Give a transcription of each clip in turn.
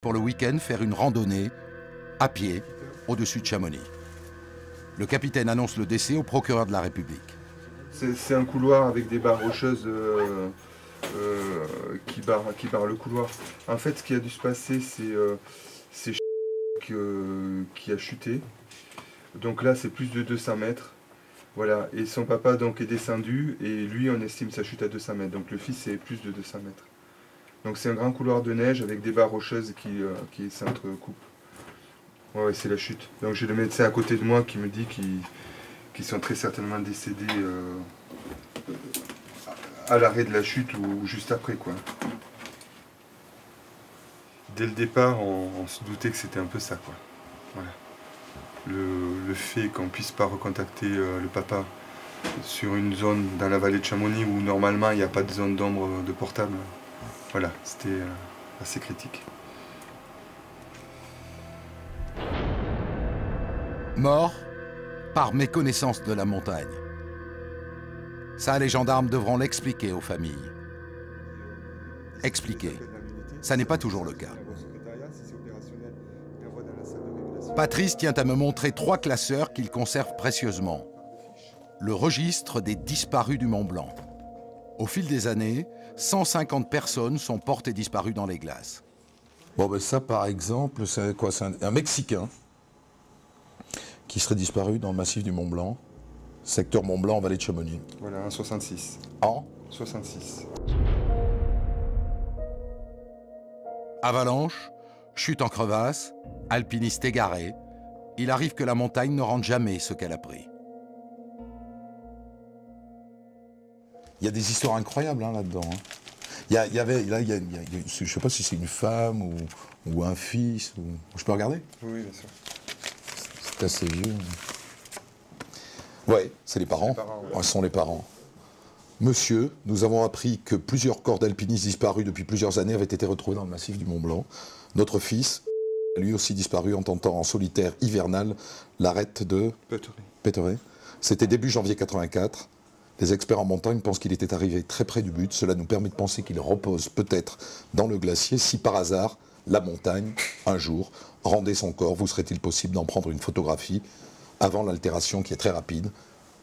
pour le week-end faire une randonnée à pied au-dessus de Chamonix. Le capitaine annonce le décès au procureur de la République. C'est un couloir avec des barres rocheuses qui barrent le couloir. En fait, ce qui a dû se passer, c'est qui a chuté. Donc là, c'est plus de 200 mètres. Voilà. Et son papa donc est descendu et lui, on estime sa chute à 200 mètres. Donc le fils, c'est plus de 200 mètres. Donc c'est un grand couloir de neige avec des barres rocheuses qui s'entrecoupent. Ouais, c'est la chute. Donc j'ai le médecin à côté de moi qui me dit qu'ils sont très certainement décédés à l'arrêt de la chute ou juste après, quoi. Dès le départ, on se doutait que c'était un peu ça, quoi. Voilà. Le fait qu'on ne puisse pas recontacter le papa sur une zone dans la vallée de Chamonix où normalement il n'y a pas de zone d'ombre de portable. Voilà, c'était assez critique. Mort par méconnaissance de la montagne. Ça, les gendarmes devront l'expliquer aux familles. Expliquer. Ça n'est pas toujours le cas. Patrice tient à me montrer trois classeurs qu'il conserve précieusement. Le registre des disparus du Mont-Blanc. Au fil des années, 150 personnes sont portées disparues dans les glaces. Bon, ben ça, par exemple, c'est quoi? C'est un Mexicain qui serait disparu dans le massif du Mont-Blanc, secteur Mont-Blanc, vallée de Chamonix. Voilà, en 66. En 66. Avalanche, chute en crevasse, alpiniste égaré, il arrive que la montagne ne rende jamais ce qu'elle a pris. Il y a des histoires incroyables hein, là-dedans. Hein. Je ne sais pas si c'est une femme ou un fils. Je peux regarder? Oui, bien sûr. C'est assez vieux. Ouais, c'est les parents. Ce sont les parents. Monsieur, nous avons appris que plusieurs corps d'alpinistes disparus depuis plusieurs années avaient été retrouvés dans le massif du Mont-Blanc. Notre fils, lui aussi disparu en tentant en solitaire hivernal l'arête de Péteret. C'était début janvier 84. Les experts en montagne pensent qu'il était arrivé très près du but. Cela nous permet de penser qu'il repose peut-être dans le glacier. Si par hasard, la montagne, un jour, rendait son corps, vous serait-il possible d'en prendre une photographie avant l'altération qui est très rapide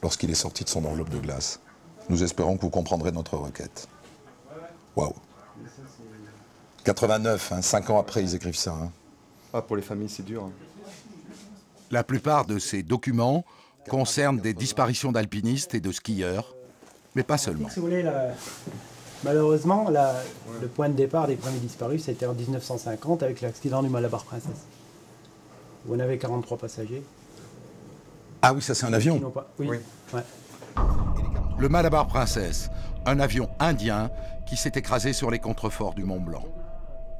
lorsqu'il est sorti de son enveloppe de glace? Nous espérons que vous comprendrez notre requête. Waouh. 89, hein, 5 ans après, ils écrivent ça. Hein. Ah, pour les familles, c'est dur. Hein. La plupart de ces documents concernent des disparitions d'alpinistes et de skieurs, mais pas seulement. Si vous voulez, malheureusement, le point de départ des premiers disparus, c'était en 1950 avec l'accident du Malabar Princesse. On avait 43 passagers. Ah oui, ça c'est un avion. Oui. Oui. Ouais. Le Malabar Princesse, un avion indien qui s'est écrasé sur les contreforts du Mont-Blanc.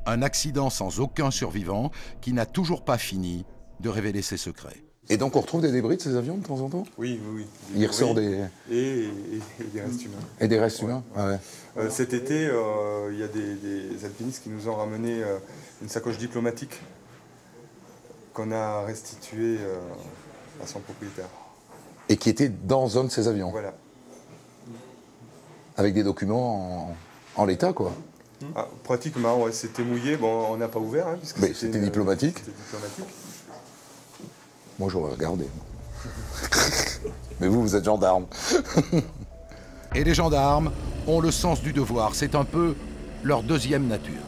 Un accident sans aucun survivant qui n'a toujours pas fini de révéler ses secrets. Et donc on retrouve des débris de ces avions de temps en temps? Oui, oui, oui. Il ressort des... Et des restes humains. Et des restes humains, ouais. Ouais. Cet été, il y a des alpinistes qui nous ont ramené une sacoche diplomatique qu'on a restituée à son propriétaire. Et qui était dans un de ces avions? Voilà. Avec des documents en l'état, quoi. Ah, pratiquement, ouais, c'était mouillé. Bon, on n'a pas ouvert, hein, puisque c'était diplomatique. C'était diplomatique. Moi, j'aurais regardé. Mais vous êtes gendarme. Et les gendarmes ont le sens du devoir. C'est un peu leur deuxième nature.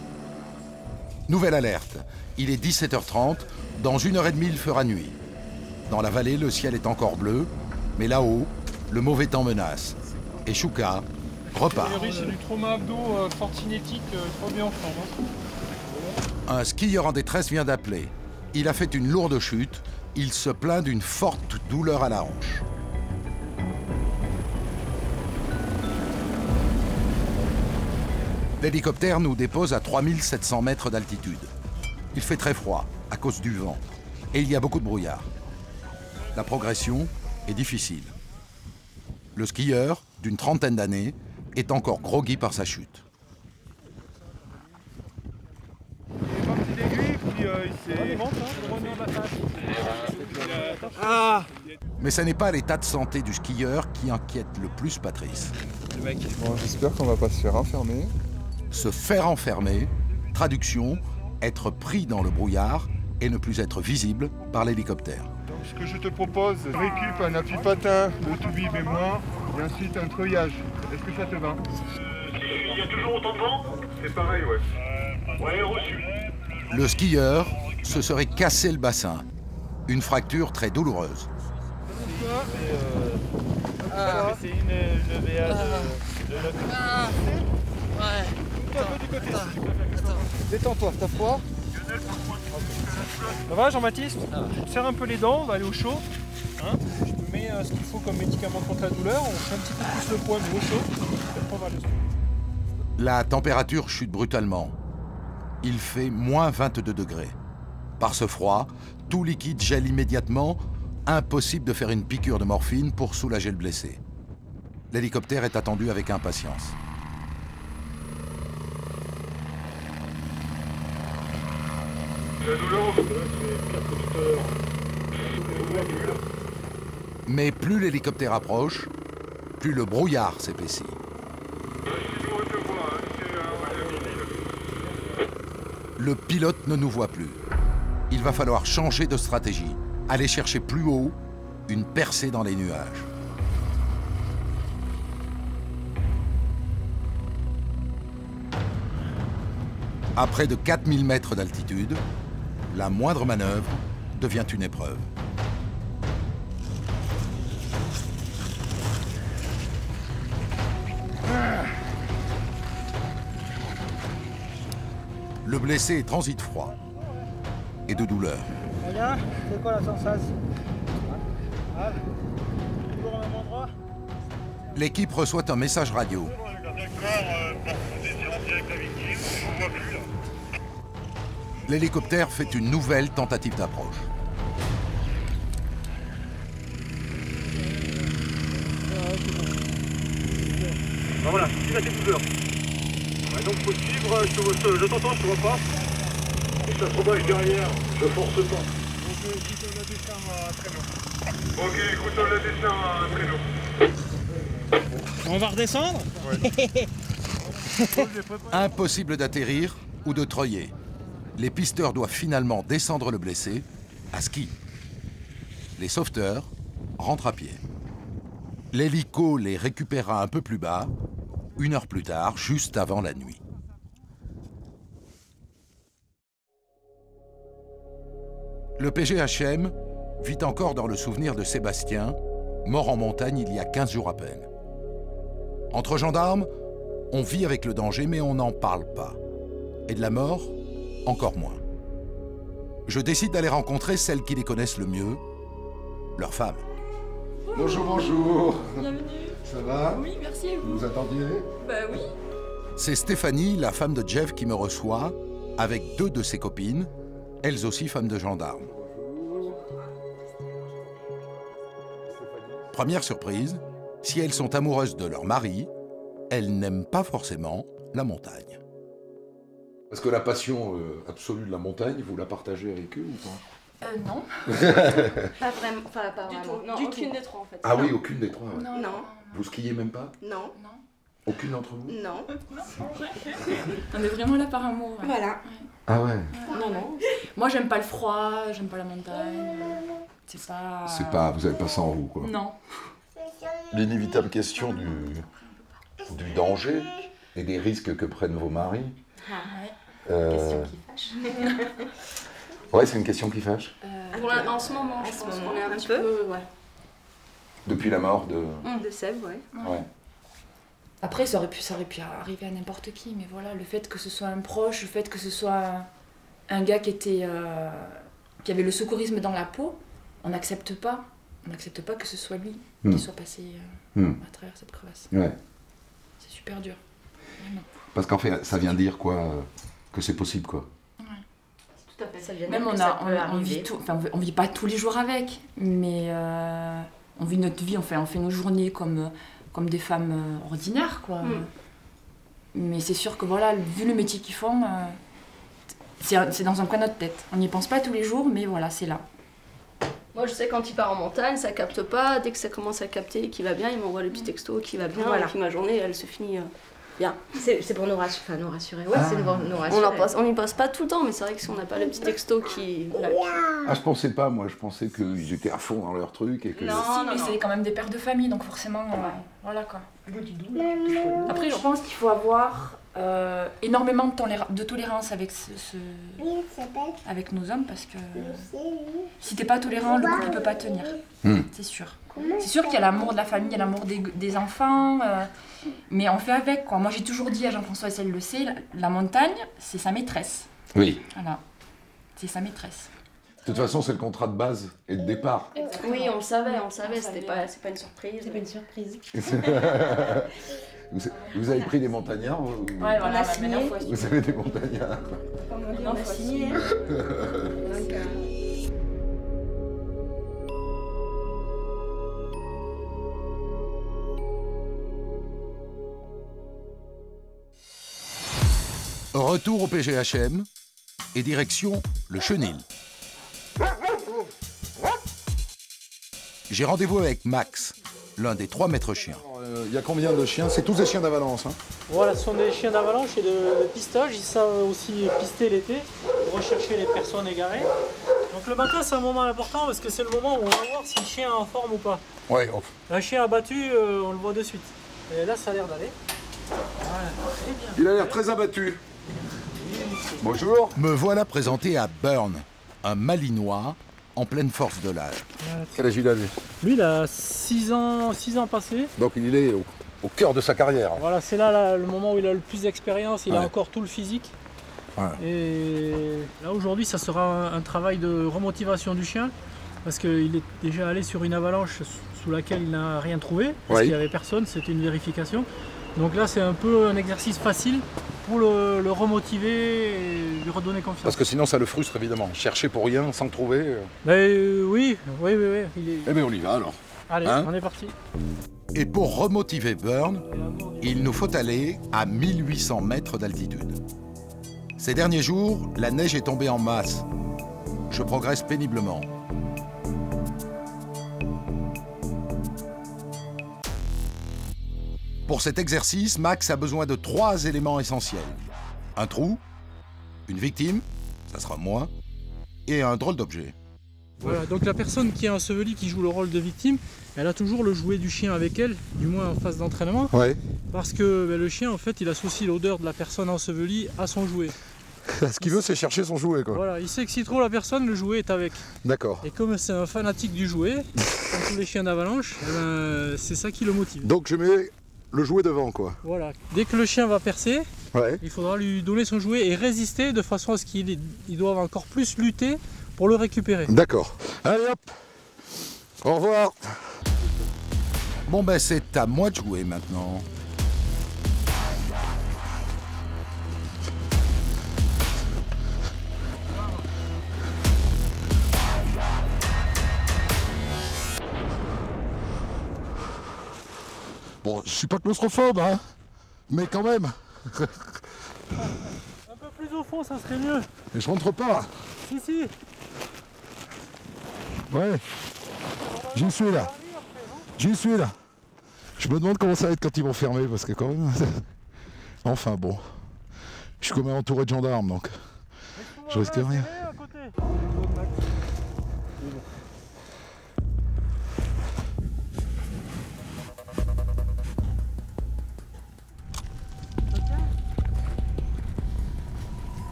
Nouvelle alerte. Il est 17h30. Dans 1h30, il fera nuit. Dans la vallée, le ciel est encore bleu. Mais là-haut, le mauvais temps menace. Et Chouka repart. C'est du trauma abdo fortinétique, trop bien en forme. Un skieur en détresse vient d'appeler. Il a fait une lourde chute. Il se plaint d'une forte douleur à la hanche. L'hélicoptère nous dépose à 3700 mètres d'altitude. Il fait très froid à cause du vent et il y a beaucoup de brouillard. La progression est difficile. Le skieur, d'une trentaine d'années, est encore groggy par sa chute. Mais ce n'est pas l'état de santé du skieur qui inquiète le plus Patrice. Bon, j'espère qu'on ne va pas se faire enfermer. Se faire enfermer, traduction, être pris dans le brouillard et ne plus être visible par l'hélicoptère. Ce que je te propose, récup, un appui patin, le toubib et moi, et ensuite un treuillage. Est-ce que ça te va? Il y a toujours autant de vent? C'est pareil, ouais. Ouais, reçu. Le skieur se serait cassé le bassin. Une fracture très douloureuse. C'est une VA de l'autre. Ouais. Du côté. Détends-toi, t'as froid? Ça va, Jean-Baptiste? Je te serre un peu les dents, on va aller au chaud. Hein, je te mets ce qu'il faut comme médicament contre la douleur. On fait un petit peu plus le poids, mais au chaud. Après, on va le... La température chute brutalement. Il fait -22 degrés. Par ce froid, tout liquide gèle immédiatement. Impossible de faire une piqûre de morphine pour soulager le blessé. L'hélicoptère est attendu avec impatience. Mais plus l'hélicoptère approche, plus le brouillard s'épaissit. Le pilote ne nous voit plus. Il va falloir changer de stratégie, aller chercher plus haut une percée dans les nuages. À près de 4000 mètres d'altitude, la moindre manœuvre devient une épreuve. Le blessé transite froid et de douleur. C'est quoi la sensation? Toujours au même endroit? L'équipe reçoit un message radio. L'hélicoptère fait une nouvelle tentative d'approche. Ben voilà, il a des douleurs. Donc faut suivre, je t'entends, je te vois pas. Et ça se rebâche derrière, je force pas. Donc écoute le dessin à traîneau. Ok, écoute le dessin à traîneau. On va redescendre? Ouais. Impossible d'atterrir ou de treuiller. Les pisteurs doivent finalement descendre le blessé à ski. Les sauveteurs rentrent à pied. L'hélico les récupéra un peu plus bas, 1 heure plus tard, juste avant la nuit. Le PGHM vit encore dans le souvenir de Sébastien, mort en montagne il y a 15 jours à peine. Entre gendarmes, on vit avec le danger, mais on n'en parle pas. Et de la mort, encore moins. Je décide d'aller rencontrer celles qui les connaissent le mieux, leurs femmes. Bonjour, bonjour. Bienvenue. Ça va? Oui, merci. Vous nous attendiez? Bah oui. C'est Stéphanie, la femme de Jeff, qui me reçoit, avec 2 de ses copines, elles aussi femmes de gendarmes. Première surprise, si elles sont amoureuses de leur mari, elles n'aiment pas forcément la montagne. Est-ce que la passion absolue de la montagne, vous la partagez avec eux ou pas? Non. Pas vraiment. Enfin, pas du vraiment. Tout. Non, du aucune tout. Des trois en fait. Ah non. Oui, aucune des trois. Ouais. Non, non. Vous skiez même pas? Non. Non. Aucune d'entre vous? Non. On est vraiment là par amour. Ouais. Voilà. Ouais. Ah ouais. Non, non. Moi, j'aime pas le froid, j'aime pas la montagne. C'est pas... C'est pas... Vous avez pas ça en vous, quoi. Non. L'inévitable question du danger et des risques que prennent vos maris. Ah ouais. Question qui fâche. Ouais, c'est une question qui fâche. En ce moment, je pense qu'on est un petit peu... Ouais. Depuis la mort de Seb, ouais. Ouais. Après, ça aurait pu arriver à n'importe qui, mais voilà, le fait que ce soit un proche, le fait que ce soit un gars qui avait le secourisme dans la peau, on n'accepte pas. On n'accepte pas que ce soit lui qui soit passé à travers cette crevasse. Ouais. C'est super dur. Vraiment. Parce qu'en fait, ça vient dire quoi? Que c'est possible, quoi. Ouais. Tout à fait. Ça vient même dire on vit pas tous les jours avec, mais on vit notre vie, on fait nos journées comme des femmes ordinaires, quoi. Mm. Mais c'est sûr que, voilà, vu le métier qu'ils font, c'est dans un coin de notre tête. On n'y pense pas tous les jours, mais voilà, c'est là. Moi, je sais quand il part en montagne, ça capte pas. Dès que ça commence à capter et qu'il va bien, il m'envoie le petit texto qui va bien, voilà. Et puis ma journée, elle se finit bien. C'est pour nous rassurer. Enfin, nous rassurer. Ouais, c'est pour nous rassurer. On n'y passe pas tout le temps, mais c'est vrai que si on n'a pas le petit texto qui... Ah, je pensais pas, moi. Je pensais qu'ils étaient à fond dans leur truc. Et que... Non, si, mais c'est quand même des pères de famille, donc forcément, voilà quoi. Après, je pense qu'il faut avoir énormément de tolérance avec avec nos hommes, parce que si t'es pas tolérant, le couple peut pas tenir, c'est sûr. C'est sûr qu'il y a l'amour de la famille, il y a l'amour des enfants, mais on fait avec quoi. Moi j'ai toujours dit à Jean-François, elle le sait, la montagne c'est sa maîtresse. Oui. Voilà, c'est sa maîtresse. De toute façon, c'est le contrat de base et de départ. Oui, on le savait, c'était pas une surprise. C'est pas une surprise. Vous avez pris des montagnards ou... Ouais, voilà, on a signé. Vous avez des montagnards. Comme on dit, on a signé. Retour au PGHM et direction le Chenil. J'ai rendez-vous avec Max, l'un des 3 maîtres chiens. Il y a combien de chiens? C'est tous des chiens d'avalanche. Hein. Voilà, ce sont des chiens d'avalanche et de pistage. Ils savent aussi pister l'été, rechercher les personnes égarées. Donc le matin, c'est un moment important parce que c'est le moment où on va voir si le chien est en forme ou pas. Ouais. Un chien abattu, on le voit de suite. Et là, ça a l'air d'aller. Voilà, très bien. Il a l'air très abattu. Bonjour. Me voilà présenté à Burn, un malinois en pleine force de l'âge. Quel âge il a, lui? Lui, il a 6 ans passés. Donc il est au cœur de sa carrière. Voilà, c'est là le moment où il a le plus d'expérience, il a encore tout le physique. Ouais. Et là, aujourd'hui, ça sera un travail de remotivation du chien, parce qu'il est déjà allé sur une avalanche sous laquelle il n'a rien trouvé, parce qu'il n'y avait personne, c'était une vérification. Donc là, c'est un peu un exercice facile pour le remotiver et lui redonner confiance. Parce que sinon, ça le frustre, évidemment. Chercher pour rien, sans trouver... Oui. Eh bien, on y va, alors. Allez, on est parti. Et pour remotiver Burn, il nous faut aller à 1800 mètres d'altitude. Ces derniers jours, la neige est tombée en masse. Je progresse péniblement. Pour cet exercice, Max a besoin de 3 éléments essentiels. Un trou, une victime, ça sera moi, et un drôle d'objet. Voilà, donc la personne qui est ensevelie, qui joue le rôle de victime, elle a toujours le jouet du chien avec elle, du moins en phase d'entraînement, parce que le chien, en fait, il associe l'odeur de la personne ensevelie à son jouet. Ce qu'il veut, c'est chercher son jouet, quoi. Voilà, il sait que s'il trouve la personne, le jouet est avec. D'accord. Et comme c'est un fanatique du jouet, comme tous les chiens d'avalanche, c'est ça qui le motive. Donc je mets... le jouet devant, quoi. Voilà. Dès que le chien va percer, il faudra lui donner son jouet et résister de façon à ce qu'il doive encore plus lutter pour le récupérer. D'accord. Allez hop. Au revoir. Bon ben c'est à moi de jouer maintenant. Bon, je suis pas claustrophobe, hein, mais quand même. Un peu plus au fond, ça serait mieux. Mais je rentre pas. Si, si. Ouais. J'y suis là. J'y suis là. Je me demande comment ça va être quand ils vont fermer, parce que quand même... Enfin bon. Je suis quand même entouré de gendarmes, donc... Je risque rien.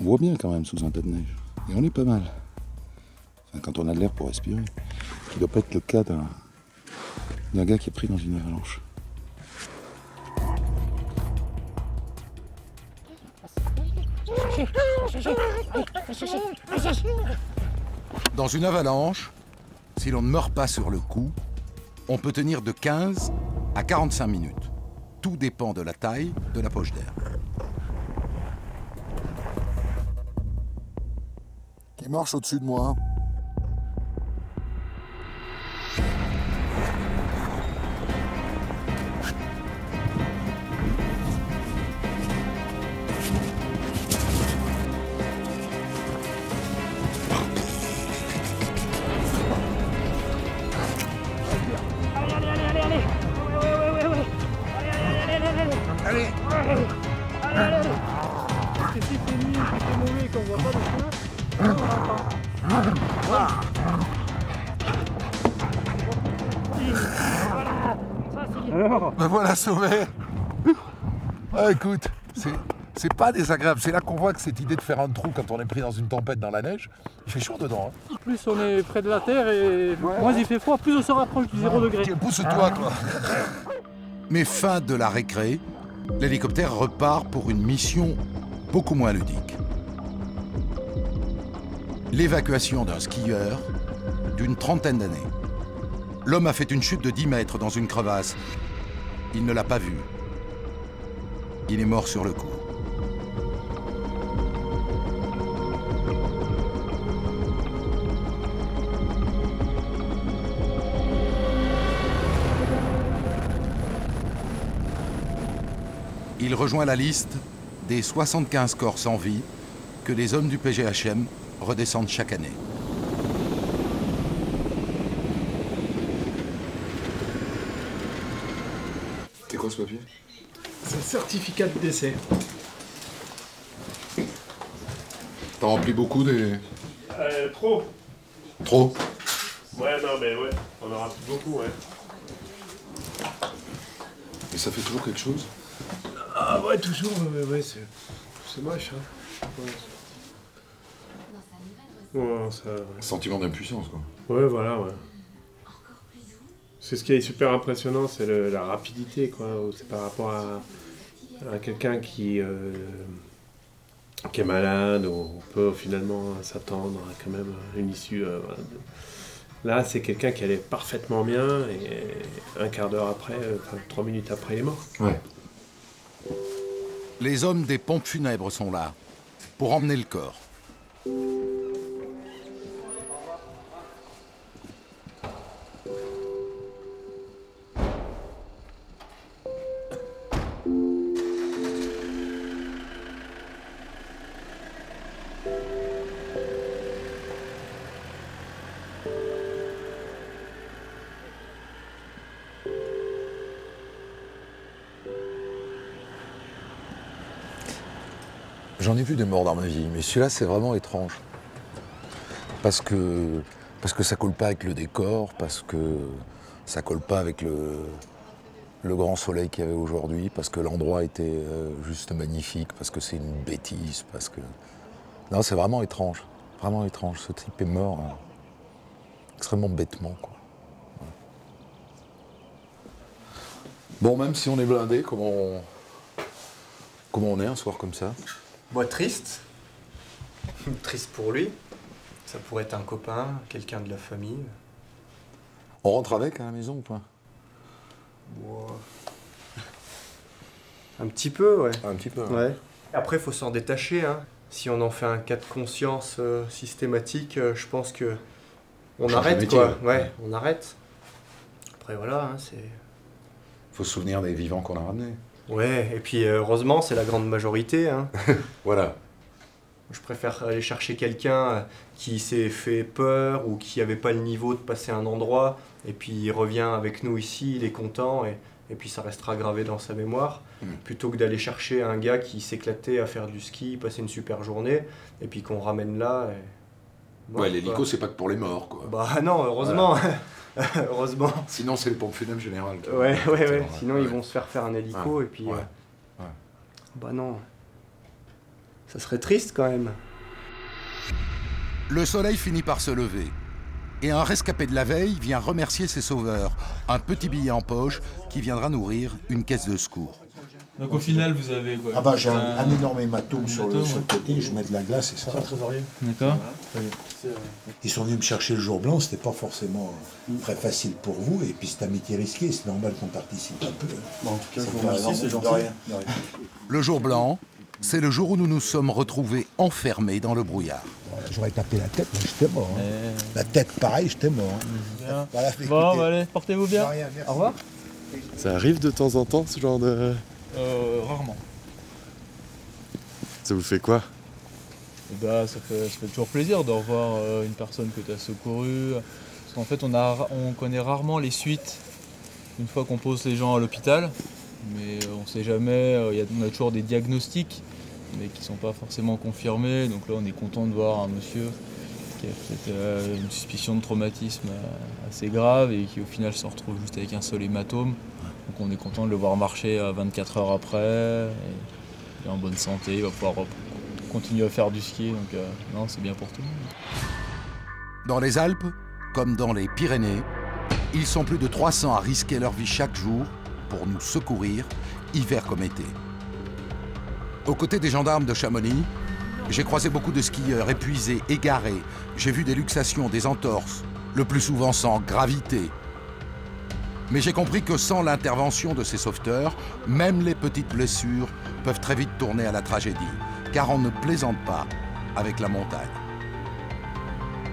On voit bien quand même sous un tas de neige. Et on est pas mal. Enfin, quand on a de l'air pour respirer. Ce qui doit pas être le cas d'un gars qui est pris dans une avalanche. Dans une avalanche, si l'on ne meurt pas sur le coup, on peut tenir de 15 à 45 minutes. Tout dépend de la taille de la poche d'air. Il marche au-dessus de moi. Allez, allez, allez, allez, allez. Ouais. et qu'on voit pas de chemin, on l'entend. Voilà. Alors ben voilà, sauvé. Ah, écoute, c'est pas désagréable. C'est là qu'on voit que cette idée de faire un trou quand on est pris dans une tempête dans la neige, il fait chaud dedans. Hein. Plus on est près de la terre et moins il fait froid, plus on se rapproche du 0 degré. Pousse-toi, quoi. Mais fin de la récré, l'hélicoptère repart pour une mission beaucoup moins ludique. L'évacuation d'un skieur d'une 30aine d'années. L'homme a fait une chute de 10 mètres dans une crevasse. Il ne l'a pas vue. Il est mort sur le coup. Il rejoint la liste des 75 corps sans vie que les hommes du PGHM redescendent chaque année. C'est quoi ce papier? C'est un certificat de décès. T'as rempli beaucoup des... Trop. Trop? Ouais, non, mais ouais, on en remplit beaucoup, ouais. Et ça fait toujours quelque chose? Ah ouais, toujours, mais ouais, c'est moche, hein. Ouais. Ouais, ça... Sentiment d'impuissance, quoi. Ouais, voilà, ouais. C'est ce qui est super impressionnant, c'est la rapidité, quoi. C'est par rapport à quelqu'un qui est malade, on peut finalement s'attendre à quand même une issue. Voilà. Là, c'est quelqu'un qui allait parfaitement bien et un quart d'heure après, enfin 3 minutes après, il est mort. Ouais. Les hommes des pompes funèbres sont là pour emmener le corps. J'en ai vu des morts dans ma vie, mais celui-là, c'est vraiment étrange. Parce que ça colle pas avec le décor, parce que ça colle pas avec le grand soleil qu'il y avait aujourd'hui, parce que l'endroit était juste magnifique, parce que c'est une bêtise, parce que... Non, c'est vraiment étrange. Vraiment étrange. Ce type est mort extrêmement bêtement, quoi. Bon, même si on est blindé, comment on est un soir comme ça? Moi, triste. Triste pour lui. Ça pourrait être un copain, quelqu'un de la famille. On rentre avec à la maison ou pas? Wow. Un petit peu, ouais. Un petit peu, ouais. Après, il faut s'en détacher, hein. Si on en fait un cas de conscience systématique, je pense que... On arrête, quoi. Ouais, on arrête. Après, voilà, hein, c'est... Faut se souvenir des vivants qu'on a ramenés. Ouais, et puis heureusement, c'est la grande majorité, hein. Voilà. Je préfère aller chercher quelqu'un qui s'est fait peur ou qui n'avait pas le niveau de passer un endroit, et puis il revient avec nous ici, il est content, et puis ça restera gravé dans sa mémoire, plutôt que d'aller chercher un gars qui s'éclatait à faire du ski, passer une super journée, et puis qu'on ramène là... Et... Bon, ouais, l'hélico, c'est pas que pour les morts, quoi. Bah non, heureusement. Voilà. Heureusement. Sinon, c'est le pompe funèbre général. Ouais, ouais, ouais. Sinon, ils vont se faire un hélico, ouais. Et puis... Ouais. Ouais. Bah non. Ça serait triste, quand même. Le soleil finit par se lever. Et un rescapé de la veille vient remercier ses sauveurs. Un petit billet en poche qui viendra nourrir une caisse de secours. Donc, au final, vous avez... Quoi, ah bah, j'ai un énorme hématome sur le côté, je mets de la glace et ça. C'est un trésorier. D'accord. Oui. Ils sont venus me chercher le jour blanc, c'était pas forcément très facile pour vous, et puis c'est amitié risquée, c'est normal qu'on participe un peu. Bon, en tout cas, je vous remercie. Le jour blanc, c'est le jour où nous nous sommes retrouvés enfermés dans le brouillard. Voilà, j'aurais tapé la tête, mais j'étais mort. Hein. La tête, pareil, j'étais mort. Hein. Voilà, bon, bah, allez, portez-vous bien. Rien, au revoir. Ça arrive de temps en temps, ce genre de... Rarement. Ça vous fait quoi? Bah, ça fait toujours plaisir de revoir une personne que tu as secourue. Parce qu'en fait, on connaît rarement les suites une fois qu'on pose les gens à l'hôpital. Mais on sait jamais, on a toujours des diagnostics. mais qui ne sont pas forcément confirmés. Donc là, on est content de voir un monsieur qui a peut-être une suspicion de traumatisme assez grave et qui au final se retrouve juste avec un seul hématome. Donc on est content de le voir marcher 24 heures après, il est en bonne santé, il va pouvoir continuer à faire du ski, donc non, c'est bien pour tout le monde. Dans les Alpes, comme dans les Pyrénées, ils sont plus de 300 à risquer leur vie chaque jour pour nous secourir, hiver comme été. Aux côtés des gendarmes de Chamonix, j'ai croisé beaucoup de skieurs épuisés, égarés. J'ai vu des luxations, des entorses, le plus souvent sans gravité. Mais j'ai compris que sans l'intervention de ces sauveteurs, même les petites blessures peuvent très vite tourner à la tragédie, car on ne plaisante pas avec la montagne.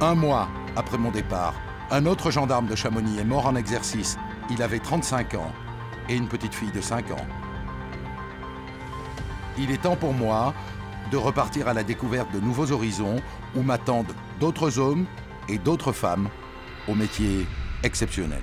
Un mois après mon départ, un autre gendarme de Chamonix est mort en exercice. Il avait 35 ans et une petite fille de 5 ans. Il est temps pour moi de repartir à la découverte de nouveaux horizons où m'attendent d'autres hommes et d'autres femmes au métier exceptionnel.